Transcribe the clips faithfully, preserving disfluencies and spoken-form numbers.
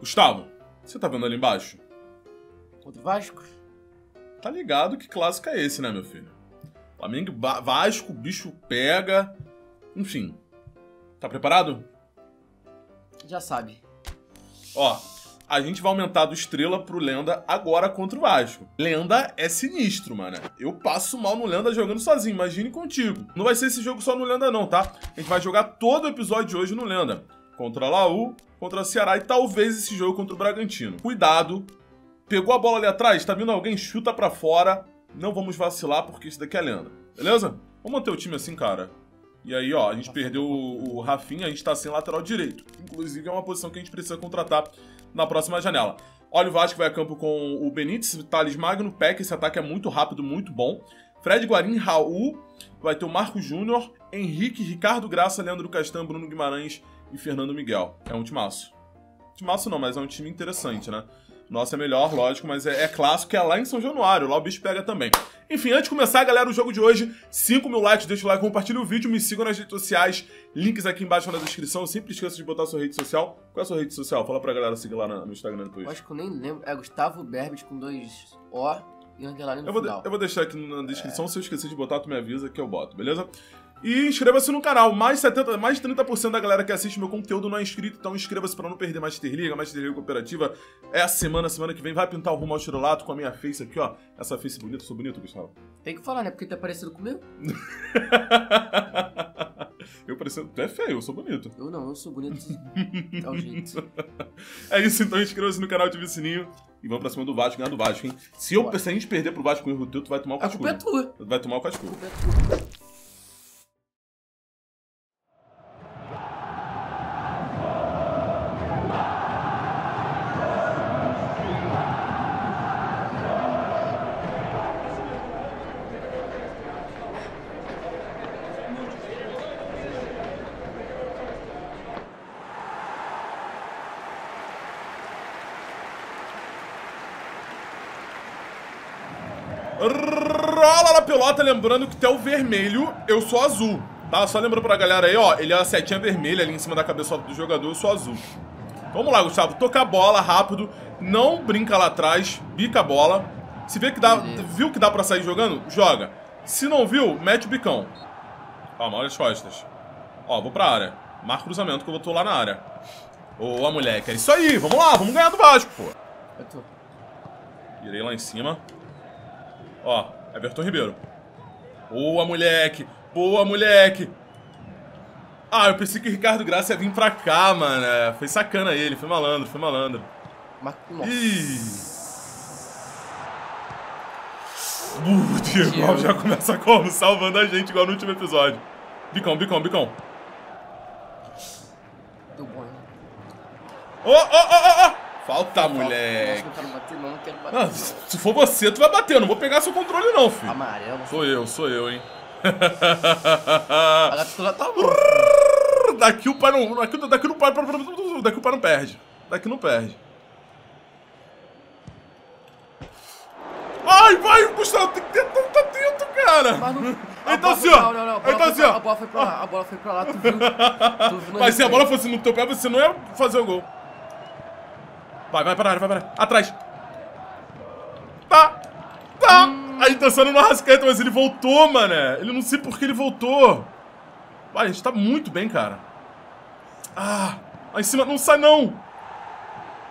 Gustavo, você tá vendo ali embaixo? O do Vasco? Tá ligado que clássico é esse, né, meu filho? Flamengo, Vasco, bicho pega... Enfim. Tá preparado? Já sabe. Ó, a gente vai aumentar do Estrela pro Lenda agora contra o Vasco. Lenda é sinistro, mano. Eu passo mal no Lenda jogando sozinho, imagine contigo. Não vai ser esse jogo só no Lenda não, tá? A gente vai jogar todo o episódio de hoje no Lenda. Contra a Laú, contra a Ceará e talvez esse jogo contra o Bragantino. Cuidado. Pegou a bola ali atrás, tá vindo alguém, chuta pra fora. Não vamos vacilar porque isso daqui é Lenda. Beleza? Vamos manter o time assim, cara. E aí, ó, a gente perdeu o, o Rafinha, a gente tá sem lateral direito. Inclusive, é uma posição que a gente precisa contratar na próxima janela. Olha, o Vasco vai a campo com o Benítez, o Thales Magno, Peck. Esse ataque é muito rápido, muito bom. Fred, Guarim, Raul. Vai ter o Marco Júnior, Henrique, Ricardo Graça, Leandro Castan, Bruno Guimarães e Fernando Miguel. É um timaço. Timaço não, mas é um time interessante, né? Nossa, é melhor, lógico, mas é, é clássico, que é lá em São Januário, lá o bicho pega também. Enfim, antes de começar, galera, o jogo de hoje, cinco mil likes, deixa o like, compartilha o vídeo, me sigam nas redes sociais, links aqui embaixo na descrição, eu sempre esqueço de botar a sua rede social. Qual é a sua rede social? Fala pra galera seguir lá no Instagram depois. Eu acho que eu nem lembro, é Gustavo Berbit com dois O e underline no eu vou final. Eu vou deixar aqui na descrição, é. Se eu esquecer de botar, tu me avisa que eu boto, beleza? E inscreva-se no canal, mais, setenta, mais trinta por cento da galera que assiste meu conteúdo não é inscrito, então inscreva-se pra não perder Master Liga, Master Liga Cooperativa. É a semana, semana que vem vai pintar o rumo ao estrelato com a minha face aqui, ó. Essa face bonita, sou bonito, Gustavo? Tem que falar, né? Porque tá parecido comigo. Eu parecendo... Tu é feio, eu sou bonito. Eu não, eu sou bonito. É o jeito. É isso, então inscreva-se no canal, ative o sininho e vamos pra cima do Vasco, ganhar do Vasco, hein? Se, eu, se a gente perder pro Vasco com o erro teu, tu vai tomar o cascudo. A culpa é tua. Tu vai tomar o cascudo. A culpa é tua. Rola na pelota, lembrando que até o vermelho eu sou azul, tá? Só lembrando pra galera aí, ó, ele é a setinha vermelha ali em cima da cabeçola do jogador, eu sou azul. Vamos lá, Gustavo, toca a bola rápido, não brinca lá atrás, bica a bola. Se vê que dá, viu que dá pra sair jogando, joga. Se não viu, mete o bicão. Calma, olha as costas. Ó, vou pra área, marca o cruzamento que eu tô lá na área. Ô, a moleque, é isso aí, vamos lá, vamos ganhar do Vasco, pô. Eu tô. Irei lá em cima. Ó, Everton Ribeiro. Boa, moleque. Boa, moleque. Ah, eu pensei que o Ricardo Graça ia vir pra cá, mano. Foi sacana ele. Foi malandro, foi malandro. Mas, ih. Uh, Diego, Diego já começa como? Salvando a gente, igual no último episódio. Bicão, bicão, bicão. Deu bom, né? Oh, oh, oh, oh, oh. Falta, moleque. Não quero bater, não, não quero bater. Não, se for você, tu vai bater. Eu não vou pegar seu controle, não, filho. Amarelo. Sou eu, sou eu, hein. Daqui o pai não... Daqui, daqui, não pai, daqui o pai não perde. Daqui não perde. Ai, vai, Gustavo. Tem que ter tanto atento, cara. Então assim, ó. Então assim, ó. A bola foi pra lá, a bola foi pra lá. Tu viu? Tu viu? Mas se a bola fosse no teu pé, você não ia fazer o gol. Vai, vai para área, vai para área. Atrás. Tá. Tá. Hum. Aí dançando no Arrascaeta, mas ele voltou, mané. Ele não sei por que ele voltou. Vai, a gente tá muito bem, cara. Ah. Lá em cima. Não sai, não.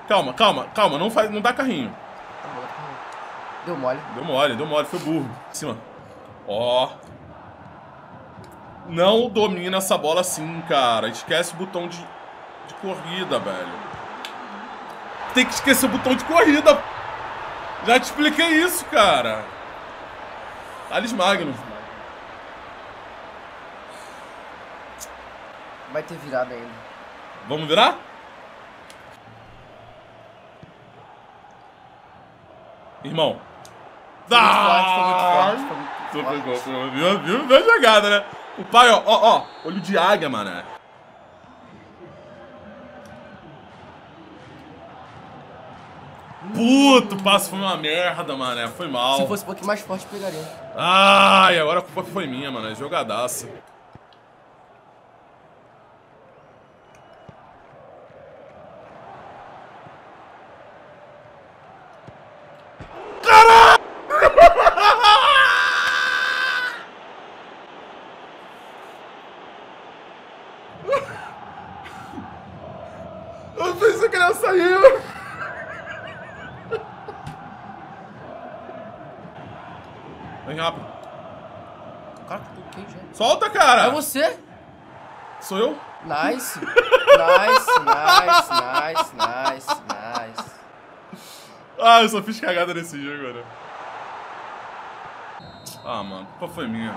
Calma, calma, calma. Não, faz, não dá carrinho. Deu mole. Deu mole, deu mole. Foi burro. Em cima. Ó. Não domina essa bola assim, cara. Esquece o botão de, de corrida, velho. Tem que esquecer o botão de corrida. Já te expliquei isso, cara. Thales Magno. Vai ter virado ainda. Vamos virar? Irmão. Dá! Foi muito forte, foi muito forte. Viu? Viu a jogada, né? O pai, ó, ó, ó. Olho de águia, mané. Puto, o passo foi uma merda, mané. Foi mal. Se fosse um pouquinho mais forte, pegaria. Ai, agora a culpa foi minha, mano. Jogadaça. Léo saiu! Vem rápido. Cara, toquei já. Solta, cara! É você? Sou eu? Nice! Nice, nice, nice, nice, nice. Ah, eu só fiz cagada nesse jogo, né? Ah, mano, a culpa foi minha.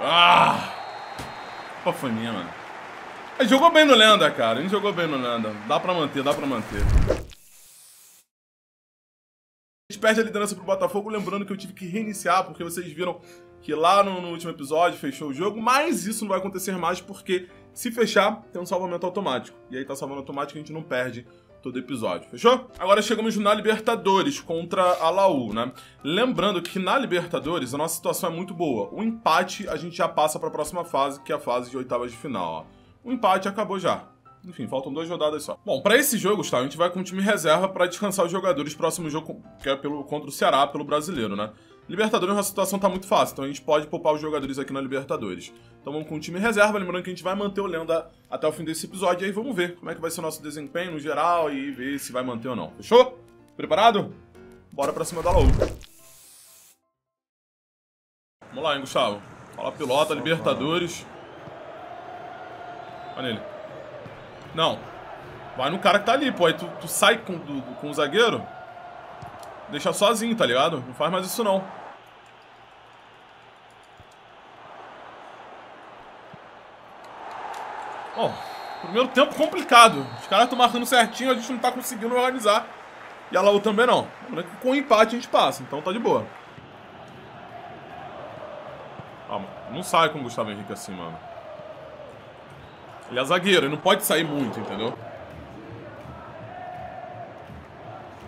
Ah! A culpa foi minha, mano. Ele jogou bem no Lenda, cara. Ele jogou bem no Lenda. Dá pra manter, dá pra manter. A gente perde a liderança pro Botafogo, lembrando que eu tive que reiniciar, porque vocês viram que lá no, no último episódio fechou o jogo, mas isso não vai acontecer mais, porque se fechar, tem um salvamento automático. E aí tá salvando automático e a gente não perde todo episódio, fechou? Agora chegamos na Libertadores contra a Laú, né? Lembrando que na Libertadores a nossa situação é muito boa. O empate a gente já passa para a próxima fase, que é a fase de oitavas de final, ó. O empate acabou já. Enfim, faltam duas rodadas só. Bom, pra esse jogo, Gustavo, a gente vai com o time reserva pra descansar os jogadores. Próximo jogo, que é pelo, contra o Ceará, pelo brasileiro, né? Libertadores, a situação tá muito fácil, então a gente pode poupar os jogadores aqui na Libertadores. Então vamos com o time reserva, lembrando que a gente vai manter o Lenda até o fim desse episódio. E aí vamos ver como é que vai ser o nosso desempenho no geral e ver se vai manter ou não. Fechou? Preparado? Bora pra cima da Laú. Vamos lá, hein, Gustavo? Fala pilota, Libertadores... Olha nele. Não. Vai no cara que tá ali, pô. Aí tu, tu sai com, do, com o zagueiro. Deixa sozinho, tá ligado? Não faz mais isso, não. Bom, primeiro tempo complicado. Os caras estão marcando certinho, a gente não tá conseguindo organizar. E a Laú também não. Lembrando que com empate a gente passa, então tá de boa. Ah, não sai com o Gustavo Henrique assim, mano. Ele é zagueiro, ele não pode sair muito, entendeu?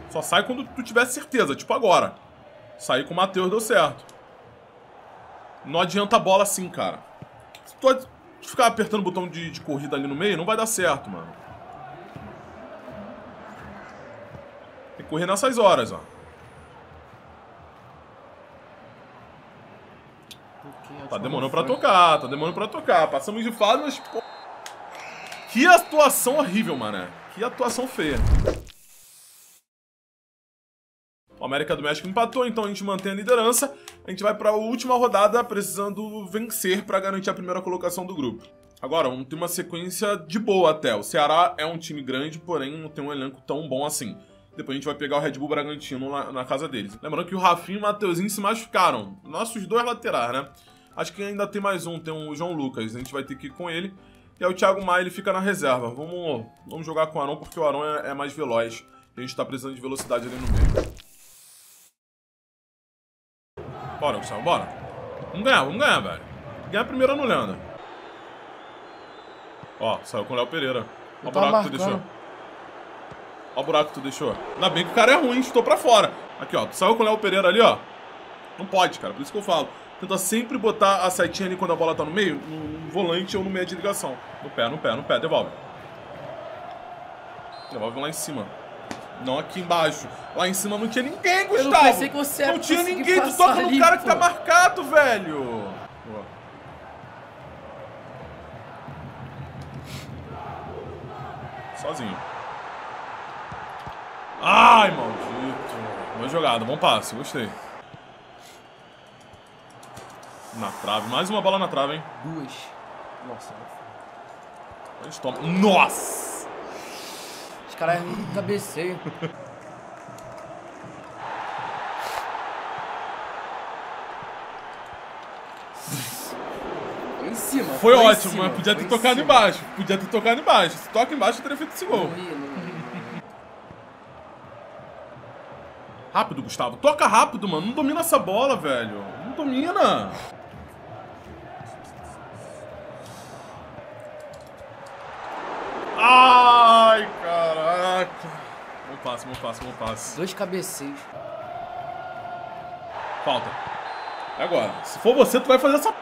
Só sai quando tu tiver certeza, tipo agora. Sair com o Matheus deu certo. Não adianta a bola assim, cara. Se tu ficar apertando o botão de, de corrida ali no meio, não vai dar certo, mano. Tem que correr nessas horas, ó. Tá demorando pra tocar, tá demorando pra tocar. Passamos de fase, mas... Que atuação horrível, mano. Que atuação feia. O América do México empatou, então a gente mantém a liderança. A gente vai para a última rodada precisando vencer para garantir a primeira colocação do grupo. Agora, vamos ter uma sequência de boa até. O Ceará é um time grande, porém não tem um elenco tão bom assim. Depois a gente vai pegar o Red Bull Bragantino lá na casa deles. Lembrando que o Rafinha e o Matheusinho se machucaram. Nossos dois laterais, né? Acho que ainda tem mais um, tem o João Lucas. A gente vai ter que ir com ele. E aí o Thiago Maia, ele fica na reserva. Vamos, vamos jogar com o Arão, porque o Arão é, é mais veloz. A gente tá precisando de velocidade ali no meio. Bora, Gustavo, bora. Vamos ganhar, vamos ganhar, velho. Ganhar primeiro no Lenda. Ó, saiu com o Léo Pereira. Ó o buraco que tu deixou. Ó o buraco que tu deixou. Ainda bem que o cara é ruim, estou pra fora. Aqui, ó, tu saiu com o Léo Pereira ali, ó. Não pode, cara, por isso que eu falo. Tenta sempre botar a setinha ali quando a bola tá no meio, no volante ou no meio de ligação. No pé, no pé, no pé, devolve. Devolve lá em cima. Não aqui embaixo. Lá em cima não tinha ninguém, Gustavo. Eu não pensei que você ia conseguir passar ali, pô. Não tinha ninguém, tu toca no cara que tá marcado, velho. Boa. Sozinho. Ai, maldito. Boa jogada, bom passe, gostei. Na trave, mais uma bola na trave, hein? Duas. Nossa. A gente toma. Nossa! Os caras erram muito cabeceio. Em cima. Foi, foi ótimo, cima, mas podia ter tocado em embaixo. Podia ter tocado embaixo. Se toca embaixo, eu teria feito esse gol. Não ia, não ia. Rápido, Gustavo. Toca rápido, mano. Não domina essa bola, velho. Não domina. Ai, caraca. Bom passe, bom passe, bom passe. Dois cabeceios. Falta. Agora, se for você, tu vai fazer essa...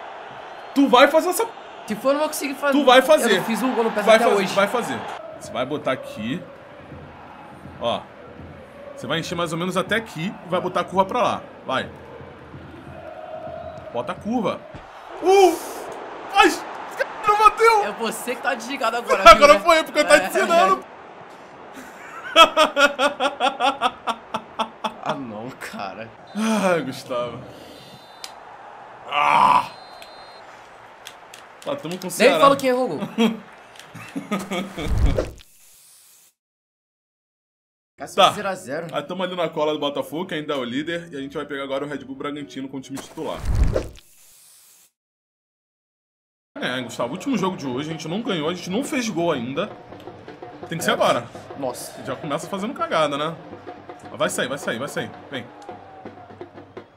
Tu vai fazer essa... Se for, eu não vou conseguir fazer. Tu vai fazer. Eu não fiz um gol no pé até hoje. Tu vai fazer. Você vai botar aqui. Ó. Você vai encher mais ou menos até aqui e vai botar a curva pra lá. Vai. Bota a curva. Uh! Ai! Não bateu! É você que tá desligado agora. Agora foi eu, porque eu tava te ensinando. Ah, não, cara. Ah, Gustavo. Ah! Batamos com o Ceará. Nem fala quem errou. Tá, zero a zero. Aí estamos ali na cola do Botafogo, que ainda é o líder. E a gente vai pegar agora o Red Bull Bragantino com o time titular. É, Gustavo, último jogo de hoje, a gente não ganhou, a gente não fez gol ainda. Tem que é, ser agora. Nossa. Já começa fazendo cagada, né? Vai sair, vai sair, vai sair. Vem.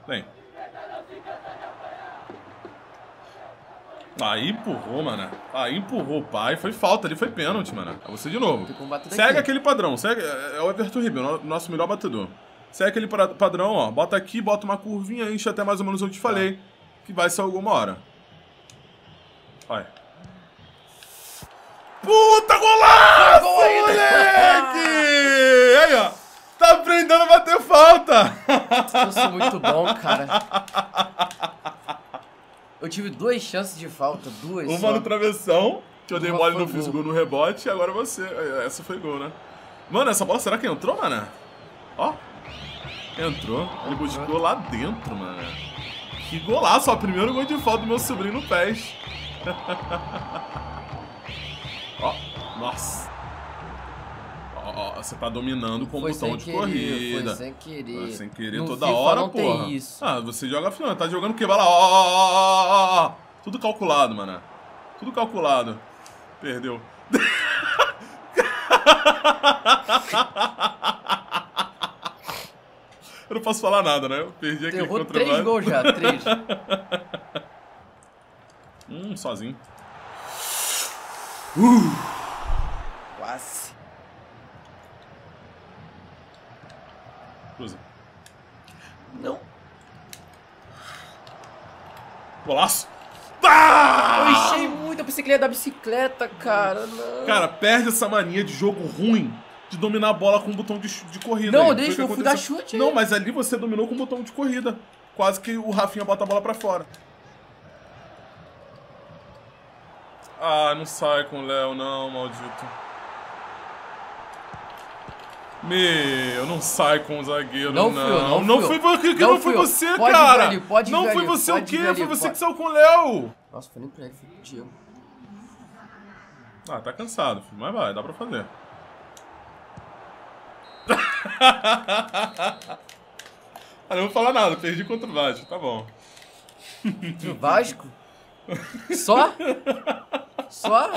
Vem. Aí empurrou, mano. Aí empurrou o pai. Foi falta ali, foi pênalti, mano. É você de novo. Segue aquele padrão. Segue... É o Everton Ribeiro, nosso melhor batedor. Segue aquele padrão, ó. Bota aqui, bota uma curvinha, enche até mais ou menos onde eu te falei. Que vai ser alguma hora. Olha. Puta, golaço, moleque! Aí, ó. Tá aprendendo a bater falta. Eu sou muito bom, cara. Eu tive duas chances de falta, duas. Uma só. No travessão, que eu dei mole e não fiz gol no rebote, e agora você. Essa foi gol, né? Mano, essa bola será que entrou, mano? Ó. Entrou. Ele buscou lá dentro, mano. Que golaço, ó. Primeiro gol de falta do meu sobrinho no pés. Ó. Nossa. Ó, ó, você tá dominando com o botão de corrida. Foi sem querer. Foi sem querer toda hora, porra. Ah, você joga afinal, tá jogando o que? Vai lá, ó, ó, ó, ó. Tudo calculado, mano. Tudo calculado. Perdeu. Eu não posso falar nada, né? Eu perdi aquele contra-bate. Três gols já, três. Hum, sozinho. Uh. Quase. Não. Golaço. Ah! Eu enchei muito, eu pensei que ele ia dar bicicleta, cara. Não. Cara, perde essa mania de jogo ruim de dominar a bola com o botão de, de corrida. Não, aí. Deixa, eu fui dar chute. Não, aí. Mas ali você dominou com o botão de corrida. Quase que o Rafinha bota a bola pra fora. Ah, não sai com o Léo, não, maldito. Meu, não sai com o zagueiro, não. Não, não fui você, cara. Não fui você, cara. Não foi você o quê? Foi você que saiu com o Léo. Nossa, foi nem pra ele, foi pro Diego. Ah, tá cansado, filho. Mas vai, dá pra fazer. Ah, não vou falar nada, perdi contra o Vasco, tá bom. O Vasco? Só? Só?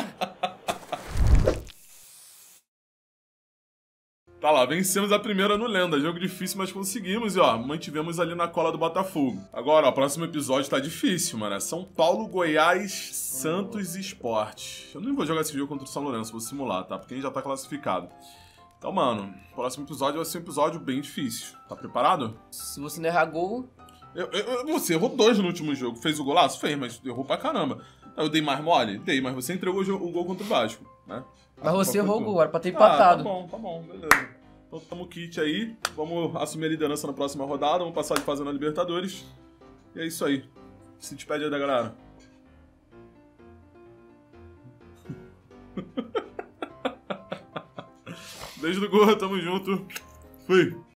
Tá lá, vencemos a primeira no Lenda. Jogo difícil, mas conseguimos. E ó, mantivemos ali na cola do Botafogo. Agora, ó, próximo episódio tá difícil, mano. É São Paulo, Goiás, Santos e Sport. Eu não vou jogar esse jogo contra o São Lourenço, vou simular, tá? Porque a gente já tá classificado. Então, mano, próximo episódio vai ser um episódio bem difícil. Tá preparado? Se você não errar gol... Eu, eu, você errou dois no último jogo. Fez o golaço? Fez, mas errou pra caramba. Eu dei mais mole? Dei, mas você entregou o gol contra o Vasco, né? Mas você errou o gol, era pra ter empatado. Ah, tá bom, tá bom, beleza. Então tamo kit aí, vamos assumir a liderança na próxima rodada, vamos passar de fase na Libertadores. E é isso aí. Se despede aí da galera. Beijo do Gorra, tamo junto. Fui.